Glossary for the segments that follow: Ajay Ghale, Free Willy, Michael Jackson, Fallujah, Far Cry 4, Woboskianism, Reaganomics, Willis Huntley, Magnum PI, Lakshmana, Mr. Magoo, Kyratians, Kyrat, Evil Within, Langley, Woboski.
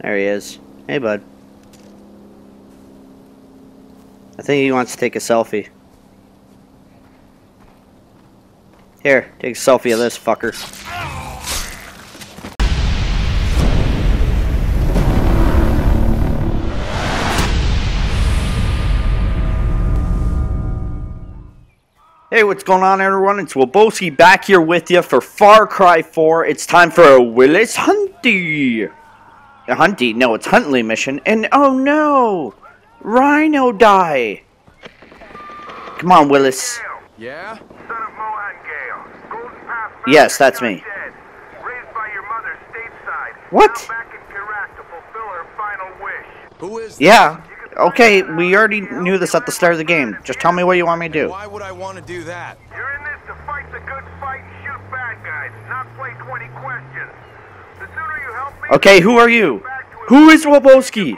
There he is. Hey, bud. I think he wants to take a selfie. Here, take a selfie of this fucker. Hey, what's going on, everyone? It's Woboski back here with you for Far Cry 4. It's time for a Willis Huntley. A Hunty? No, it's Huntley mission. And oh no, Rhino die. Come on, Willis. Yeah. Yes, that's me. Raised by your mother stateside. What? Back in Kyratians to fulfill her final wish. Who is? Yeah. Okay, we already knew this at the start of the game. Just tell me what you want me to do. Why would I want to do that? You're in this to fight the good fight and shoot bad guys, not play 20 questions. The sooner you help me. Okay, who are you? Who is Woboski?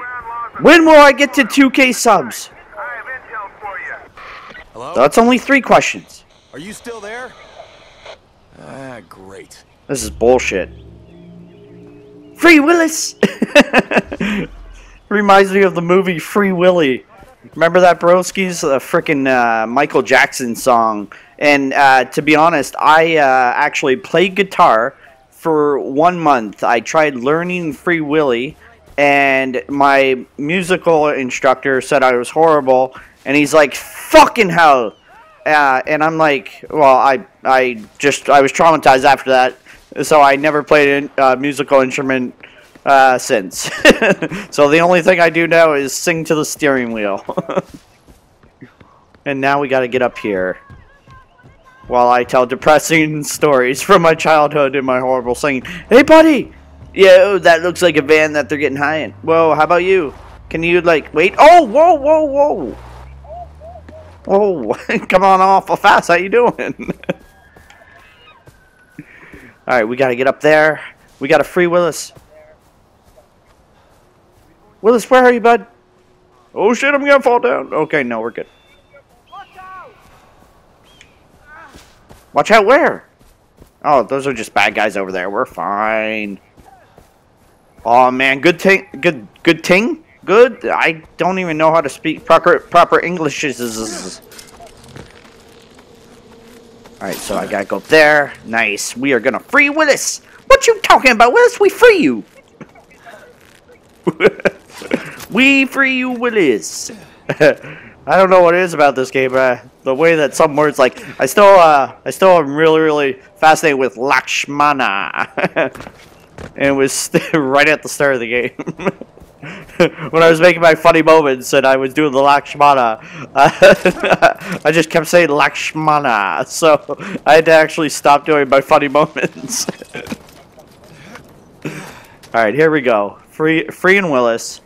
When will I get to 2K subs? I have intel for you. Hello? That's only 3 questions. Are you still there? Ah, great. This is bullshit. Free Willis! Reminds me of the movie Free Willy. Remember that, broskies? The frickin' Michael Jackson song. And to be honest, I actually played guitar for 1 month. I tried learning Free Willy, and my musical instructor said I was horrible. And he's like, fucking hell. And I'm like, well, I was traumatized after that. So I never played a musical instrument since. So the only thing I do now is sing to the steering wheel. And now we gotta get up here while I tell depressing stories from my childhood and my horrible singing. Hey, buddy! Yo, that looks like a van that they're getting high in. Whoa, how about you? Can you, like, wait? Oh, whoa, whoa, whoa! Whoa, come on awful fast, how you doing? Alright, we gotta get up there. We gotta free Willis. Willis, where are you, bud? Oh shit, I'm gonna fall down. Okay, no, we're good. Watch out! Watch out where? Oh, those are just bad guys over there. We're fine. Oh man, good ting? Good? I don't even know how to speak proper English. Alright, so I gotta go up there. Nice. We are gonna free Willis! What you talking about, Willis? We free you! We free you, Willis. I don't know what it is about this game, but the way that some words, like, I still am really fascinated with Lakshmana. And it was right at the start of the game when I was making my funny moments and I was doing the Lakshmana. I just kept saying Lakshmana, so I had to actually stop doing my funny moments. All right, here we go. Free and Willis.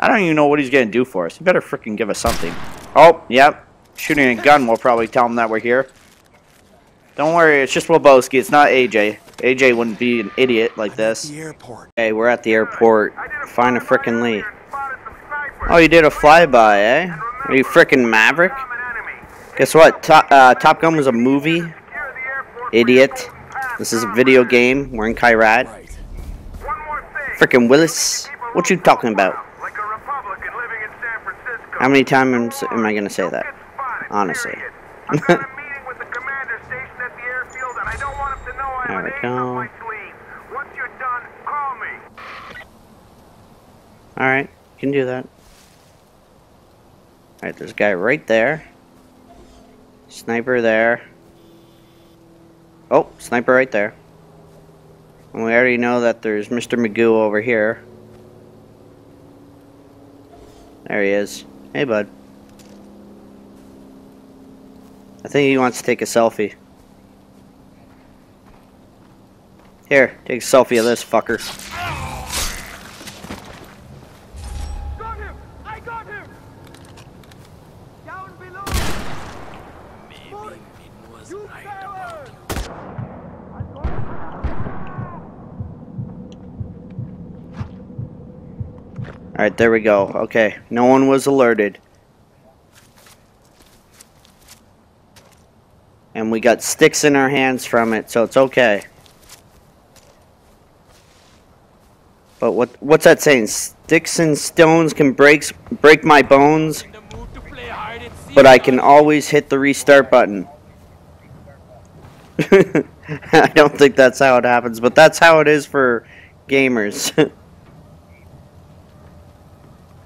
I don't even know what he's gonna do for us. He better freaking give us something. Oh, yep. Shooting a gun will probably tell him that we're here. Don't worry, it's just Woboski. It's not AJ. AJ wouldn't be an idiot like this. Hey, we're at the airport. Find a freaking lead. Oh, you did a flyby, eh? Are you freaking Maverick? Guess what? Top Gun was a movie. Idiot. This is a video game. We're in Kyratians. Frickin' Willis, what you talking about? Like a Republican living in San Francisco. How many times am I gonna say that? Honestly. There we go. Alright, you can do that. Alright, there's a guy right there. Sniper there. Oh, sniper right there. And we already know that there's Mr. Magoo over here. There he is. Hey, bud. I think he wants to take a selfie. Here, take a selfie of this fucker. Got him! I got him! Down below! Maybe it was right about you. Alright, there we go. Okay, no one was alerted. And we got sticks in our hands from it, so it's okay. But what's that saying? Sticks and stones can break my bones, but I can always hit the restart button. I don't think that's how it happens, but that's how it is for gamers.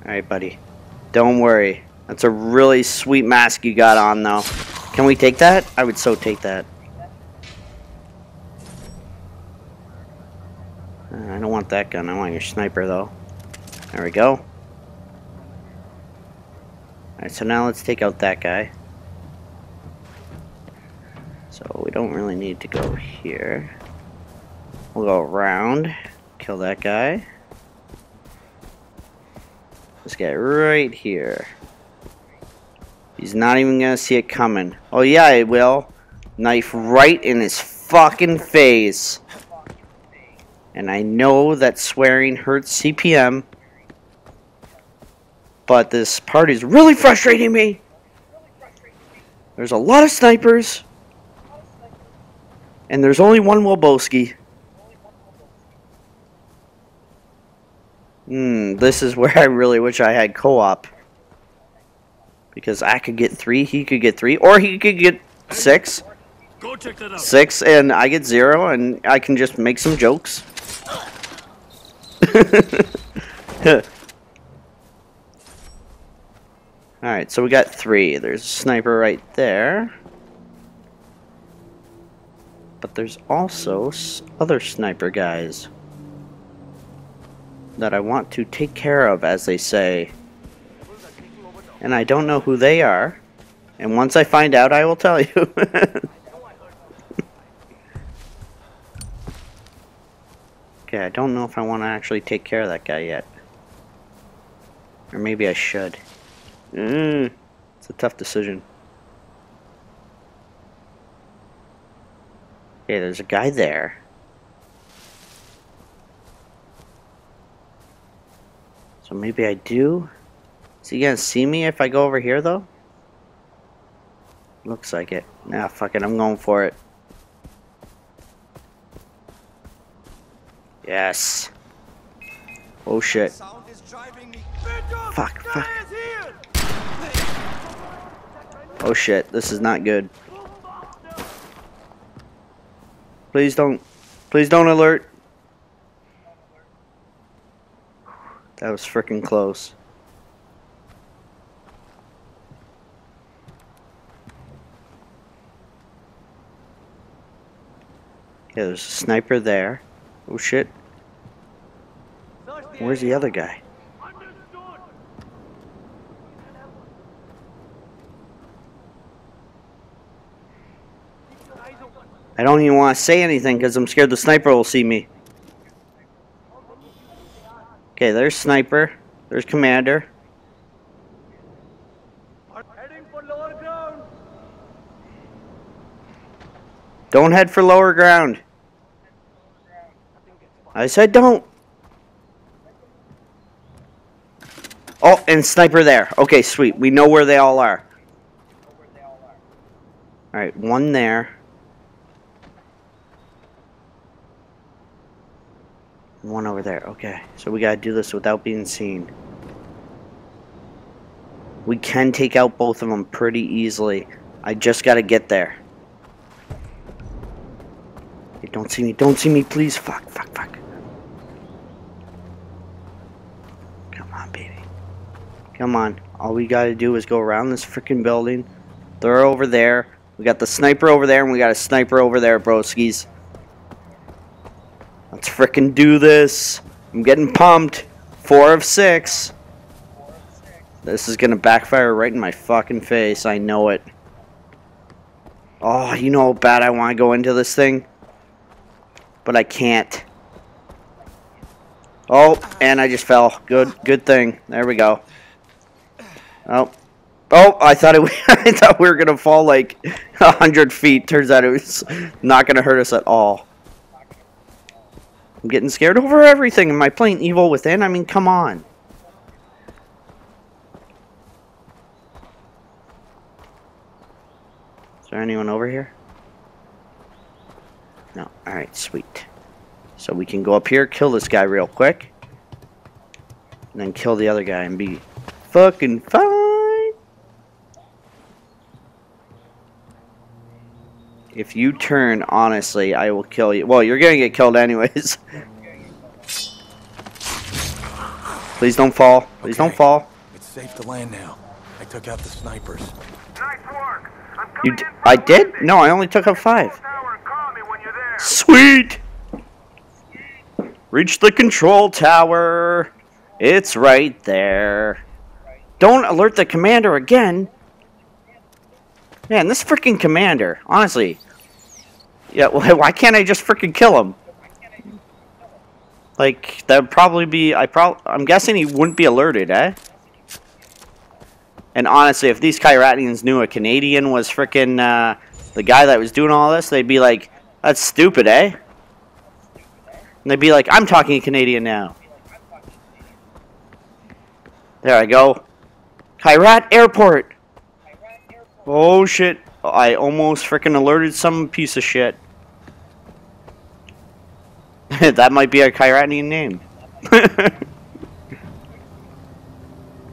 Alright, buddy. Don't worry. That's a really sweet mask you got on, though. Can we take that? I would so take that. I don't want that gun. I want your sniper, though. There we go. Alright, so now let's take out that guy. So we don't really need to go here. We'll go around. Kill that guy. This guy right here. He's not even gonna see it coming. Oh yeah, I will. Knife right in his fucking face. And I know that swearing hurts CPM, but this party's really frustrating me. There's a lot of snipers, and there's only one Woboski. This is where I really wish I had co-op. Because I could get 3, he could get 3, or he could get 6. Go check that out. 6, and I get 0, and I can just make some jokes. Alright, so we got 3. There's a sniper right there. But there's also other sniper guys that I want to take care of, as they say. And I don't know who they are. And once I find out, I will tell you. Okay, I don't know if I want to actually take care of that guy yet. Or maybe I should. It's a tough decision. Okay, there's a guy there. So maybe I do. Is he gonna see me if I go over here, though? Looks like it. Nah, fuck it. I'm going for it. Yes. Oh, shit. Fuck, fuck. Oh, shit. This is not good. Please don't. Please don't alert. That was freaking close. Yeah, there's a sniper there. Oh shit. Where's the other guy? I don't even want to say anything because I'm scared the sniper will see me. Okay, there's sniper. There's commander. Don't head for lower ground. I said don't. Oh, and sniper there. Okay, sweet. We know where they all are. Alright, one there. One over there. Okay, so we gotta do this without being seen. We can take out both of them pretty easily. I just gotta get there. Don't see me, please. Fuck, fuck, fuck. Come on, baby. Come on. All we gotta do is go around this freaking building. They're over there. We got the sniper over there, and we got a sniper over there, broskies. Let's freaking do this. I'm getting pumped. 4 of 6. This is gonna backfire right in my fucking face. I know it. Oh, you know how bad I wanna go into this thing? But I can't. Oh, and I just fell. Good thing. There we go. Oh! I thought we were gonna fall like 100 feet. Turns out it was not gonna hurt us at all. I'm getting scared over everything. Am I playing Evil Within? I mean, come on. Is there anyone over here? No. Alright, sweet. So we can go up here, kill this guy real quick. and then kill the other guy and be fucking fine. If you turn, honestly, I will kill you. Well, you're gonna get killed anyways. Please don't fall. Please don't fall. It's safe to land now. I took out the snipers. Nice work. I did? No, I only took out 5. Sweet! Reach the control tower. It's right there. Don't alert the commander again. Man, this freaking commander. Honestly. Yeah, why can't I just freaking kill him? Like, that would probably be... I'm guessing he wouldn't be alerted, eh? And honestly, if these Kyratians knew a Canadian was freaking the guy that was doing all this, they'd be like, that's stupid, eh? And they'd be like, I'm talking Canadian now. There I go. Kyrat Airport! Oh, shit. I almost freaking alerted some piece of shit. That might be a Kyratian name.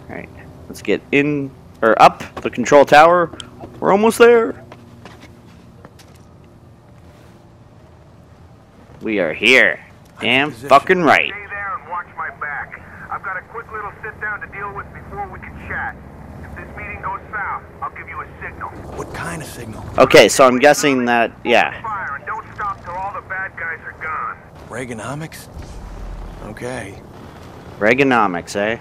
Alright, let's get in, or up the control tower. We're almost there. We are here. Damn fucking right. Stay there and watch my back. I've got a quick little sit down to deal with before we can chat. If this meeting goes south, I'll give you a signal. What kind of signal? Okay, so I'm guessing that, yeah. Fire and don't stop till all the bad guys are gone. Reaganomics? Okay. Reaganomics, eh?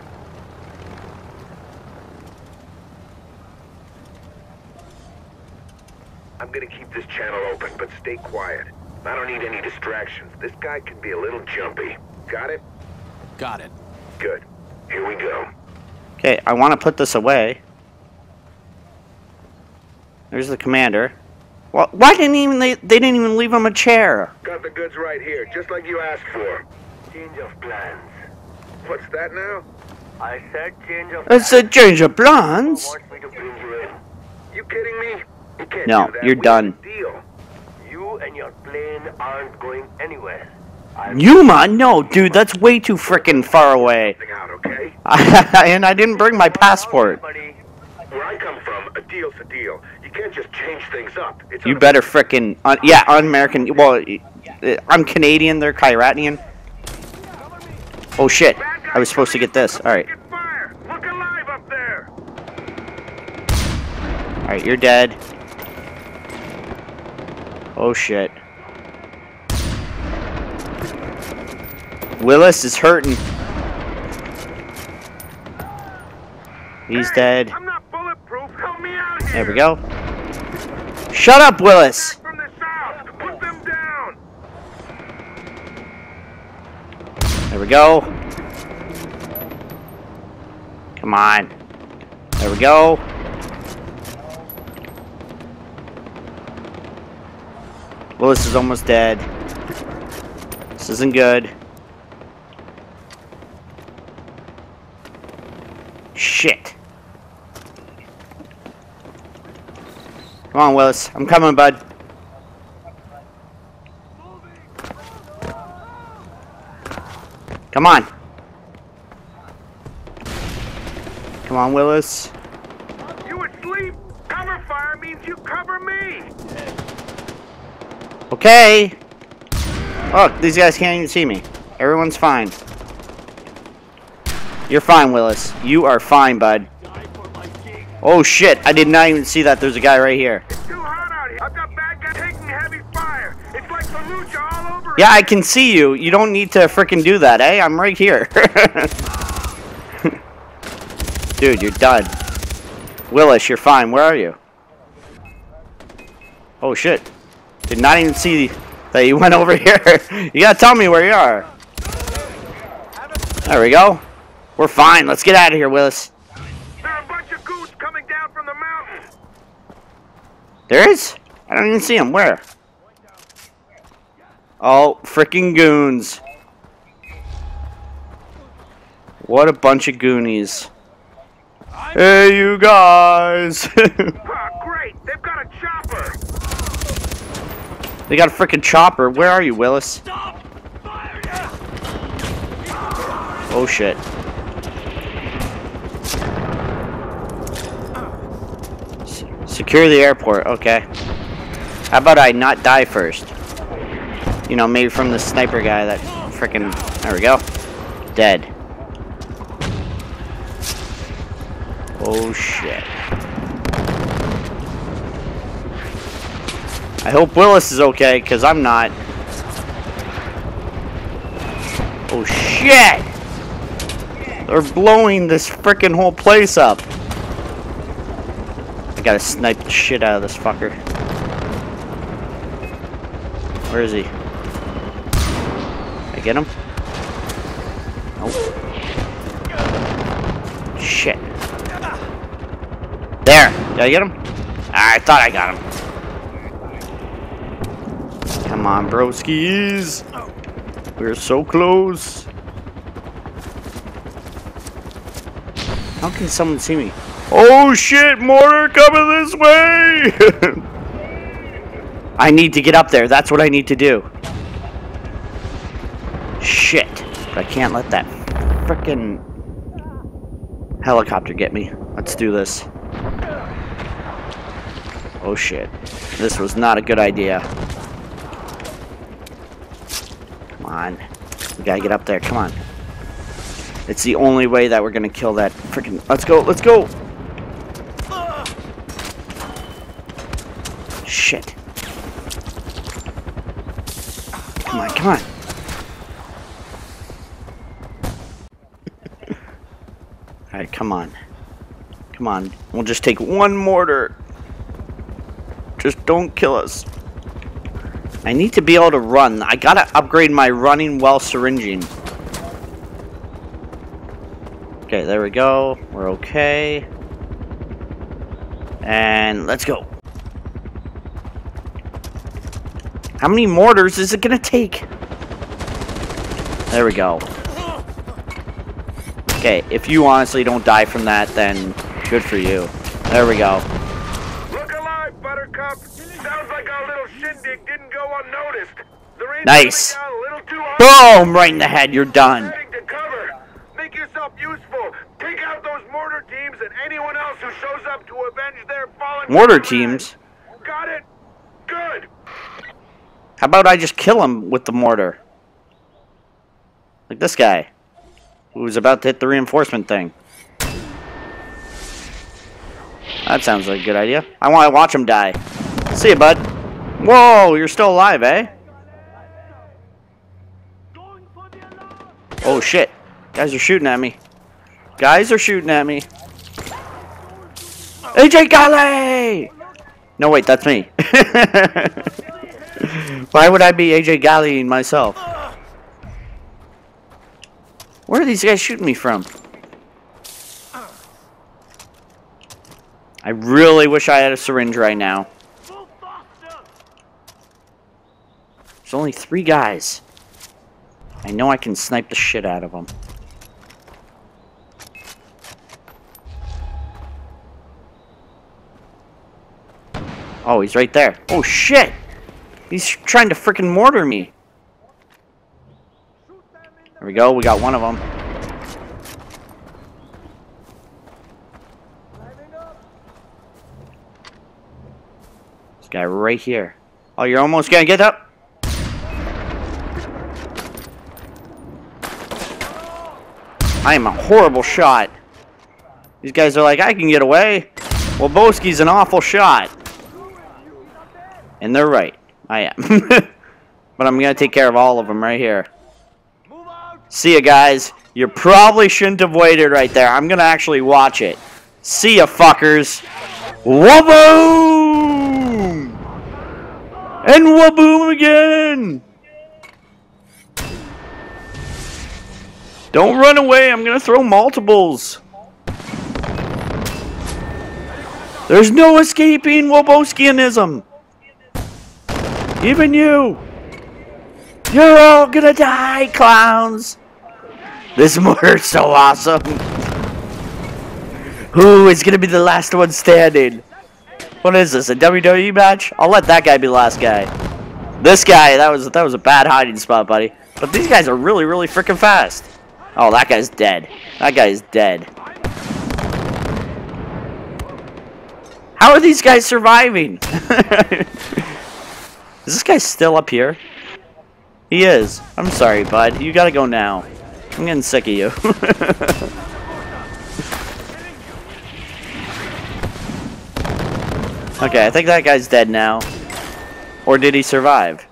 I'm gonna keep this channel open, but stay quiet. I don't need any distractions. This guy can be a little jumpy. Got it? Got it. Good. Here we go. Okay, I want to put this away. There's the commander. Well, why didn't even they didn't even leave him a chair? Got the goods right here, just like you asked for. Change of plans. What's that now? I said change of plans. I said change of plans. You want me to bring you in? You kidding me? You can't do that. You're done. Deal. You and your plane aren't going anywhere. Yuma? No, dude, that's way too freaking far away. Out, okay? And I didn't bring my passport. Where I come from, a deal's a deal. You can't just change things up. It's you better frickin' yeah, un-American. Well, I'm Canadian. They're Kyratian. Oh shit! I was supposed to get this. All right. All right, you're dead. Oh shit! Willis is hurting. He's dead. There we go. Shut up, Willis! From the south. Put them down. There we go. Come on. There we go. Willis is almost dead. This isn't good. Shit. Come on, Willis. I'm coming, bud. Come on. Come on, Willis. You asleep? Cover fire means you cover me. Okay. Look, these guys can't even see me. Everyone's fine. You're fine, Willis. You are fine, bud. Oh shit, I did not even see that there's a guy right here. It's too hot out here. I've got bad guys taking heavy fire. It's like Fallujah all over. Yeah, I can see you. You don't need to freaking do that, eh? I'm right here. Dude, you're done. Willis, you're fine. Where are you? Oh shit. Did not even see that you went over here. You gotta tell me where you are. There we go. We're fine. Let's get out of here, Willis. There is? I don't even see him. Where? Oh, freaking goons. What a bunch of goonies. Hey, you guys. Oh, great. They've got a chopper. They got a freaking chopper. Where are you, Willis? Oh, shit. Secure the airport, okay. How about I not die first? You know, maybe from the sniper guy that frickin'... There we go. Dead. Oh, shit. I hope Willis is okay, because I'm not. Oh, shit! They're blowing this frickin' whole place up. I gotta snipe the shit out of this fucker. Where is he? Did I get him? Nope. Shit. There! Did I get him? I thought I got him. Come on, broskies! We're so close! How can someone see me? Oh shit! Mortar coming this way! I need to get up there. That's what I need to do. Shit. But I can't let that frickin' helicopter get me. Let's do this. Oh shit. This was not a good idea. Come on. We gotta get up there. Come on. It's the only way that we're gonna kill that frickin'... Let's go. Let's go. Shit. Come on, come on. Alright, come on. Come on. We'll just take one mortar. Just don't kill us. I need to be able to run. I gotta upgrade my running while syringing. Okay, there we go. We're okay. And let's go. How many mortars is it gonna take? There we go. Okay, if you honestly don't die from that, then good for you. There we go. Look alive, Buttercup. Sounds like our little shindig didn't go unnoticed. Nice. Boom! Right in the head. You're done. Make yourself useful. Take out those mortar teams and anyone else who shows up to avenge their fallen. Mortar teams. Got it. Good. How about I just kill him with the mortar? Like this guy, who was about to hit the reinforcement thing. That sounds like a good idea. I want to watch him die. See ya, bud. Whoa, you're still alive, eh? Oh, shit. Guys are shooting at me. Guys are shooting at me. Ajay Ghale! No, wait, that's me. Why would I be Ajay Ghale myself? Where are these guys shooting me from? I really wish I had a syringe right now. There's only 3 guys. I know I can snipe the shit out of them. Oh, he's right there. Oh, shit! He's trying to frickin' mortar me. There we go. We got one of them. This guy right here. Oh, you're almost gonna get up. I am a horrible shot. These guys are like, I can get away. Woboski's an awful shot. And they're right. I am. But I'm going to take care of all of them right here. See ya, guys. You probably shouldn't have waited right there. I'm going to actually watch it. See ya, fuckers. Waboom! And waboom again! Don't run away. I'm going to throw multiples. There's no escaping Woboskianism. Even you! You're all gonna die, clowns! This mortar's so awesome! Who is gonna be the last one standing? What is this, a WWE match? I'll let that guy be the last guy. This guy, that was a bad hiding spot, buddy. But these guys are really, really freaking fast. Oh, that guy's dead. That guy's dead. How are these guys surviving? Is this guy still up here? He is. I'm sorry, bud. You gotta go now. I'm getting sick of you. Okay, I think that guy's dead now. Or did he survive?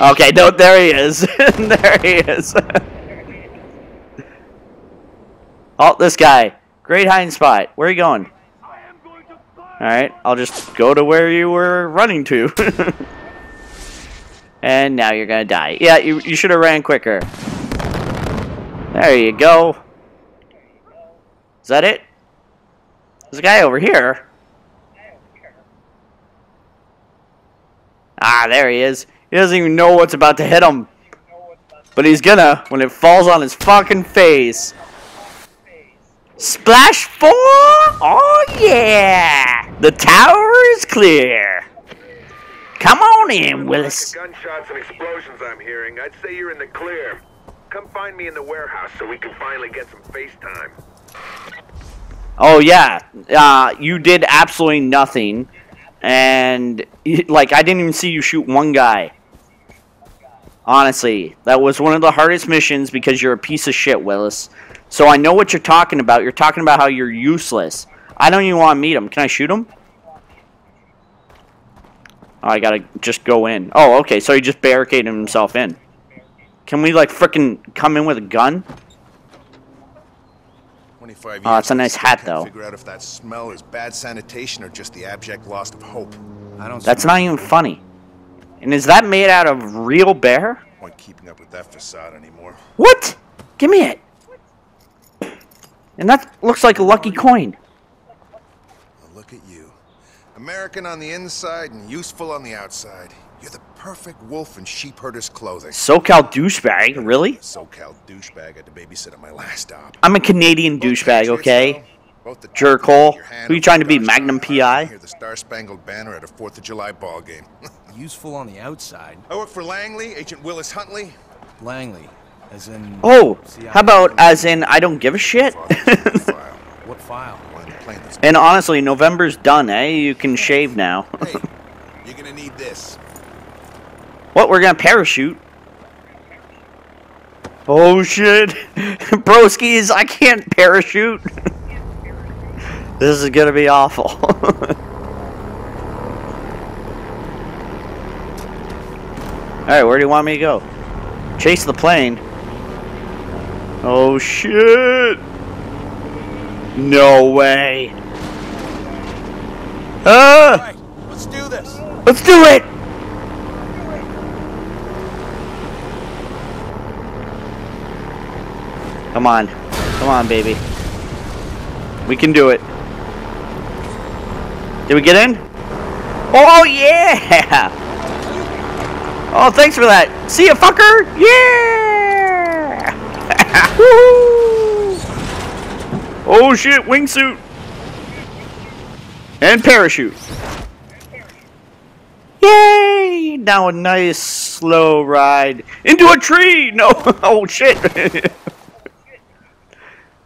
Okay, no, there he is. There he is. Oh, this guy. Great hiding spot. Where are you going? Alright, I'll just go to where you were running to. And now you're gonna die. Yeah, you should have ran quicker. There you go. Is that it? There's a guy over here. Ah, there he is. He doesn't even know what's about to hit him. But he's gonna, when it falls on his fucking face. Splash 4! Oh yeah! The tower is clear. Come on in, Willis. Gunshots and explosions I'm hearing. I'd say you're in the clear. Come find me in the warehouse so we can finally get some face time. Oh yeah. You did absolutely nothing. And, like, I didn't even see you shoot one guy. Honestly, that was one of the hardest missions because you're a piece of shit, Willis. So I know what you're talking about. You're talking about how you're useless. I don't even want to meet him. Can I shoot him? Oh, I gotta just go in. Oh, okay, so he just barricaded himself in. Can we, like, frickin' come in with a gun? Oh, that's a nice hat, though. Figure out if that smell is bad sanitation or just the abject loss of hope. I don't. That's not even funny. And is that made out of real bear? No point keeping up with that facade anymore. What? Give me it. And that looks like a lucky coin. Well, look at you, American on the inside and useful on the outside. You're the perfect wolf in sheep herder's clothing. SoCal douchebag, really? SoCal douchebag had to babysit at my last stop. I'm a Canadian douchebag, okay? Jerkhole. Who are you trying to be, Magnum PI? Hear the Star-Spangled Banner at a 4th of July ball game. Useful on the outside. I work for Langley, Agent Willis Huntley. Langley, as in... Oh, how about as in I don't give a shit? What file? And honestly, November's done, eh? You can shave now. Hey, you're gonna need this. What, we're gonna parachute? Oh shit! Broskies, I can't parachute! This is gonna be awful. Alright, where do you want me to go? Chase the plane. Oh shit! No way! Ah! Alright, let's do this! Let's do it! Come on. Come on, baby. We can do it. Did we get in? Oh, yeah! Oh, thanks for that. See ya, fucker! Yeah! Woohoo! Oh, shit, wingsuit. And parachute. Yay! Now a nice, slow ride. Into a tree! No! Oh, shit!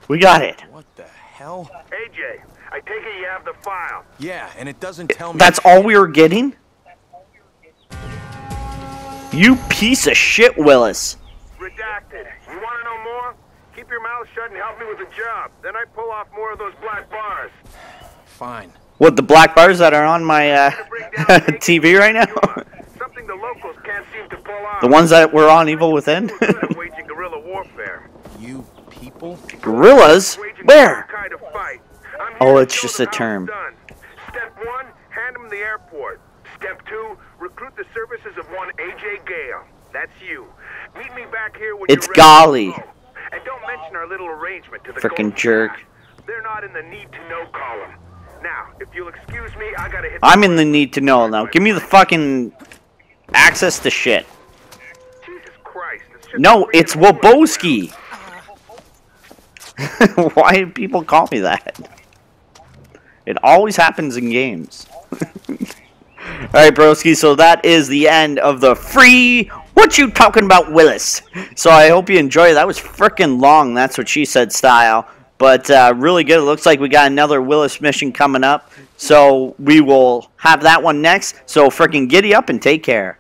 We got it. What the hell? AJ, I take it you have the file. Yeah, and it doesn't tell me. That's all we were getting? You piece of shit, Willis. Redacted. You want to know more? Keep your mouth shut and help me with the job. Then I pull off more of those black bars. Fine. What, the black bars that are on my TV right now? Something the locals can't seem to pull off. The ones that were on Evil Within? Waging guerrilla warfare. You... people? Gorillas? Where? Oh, it's just a term. Step 1, hand them the airport. Step 2, recruit the services of one Ajay Ghale. That's you. Meet me back here when it's Ghale. And don't mention our little arrangement to the frickin' jerk. They're not in the need to know column. Now, if you'll excuse me, I gotta hit. I'm in the need to know now. Give me the fucking access to shit. Jesus Christ. No, it's Woboski. Why do people call me that? It always happens in games. Alright, broski, so that is the end of the free... What you talking about, Willis? So I hope you enjoy it. That was frickin' long, that's what she said style. But really good. It looks like we got another Willis mission coming up. So we will have that one next. So freaking giddy up and take care.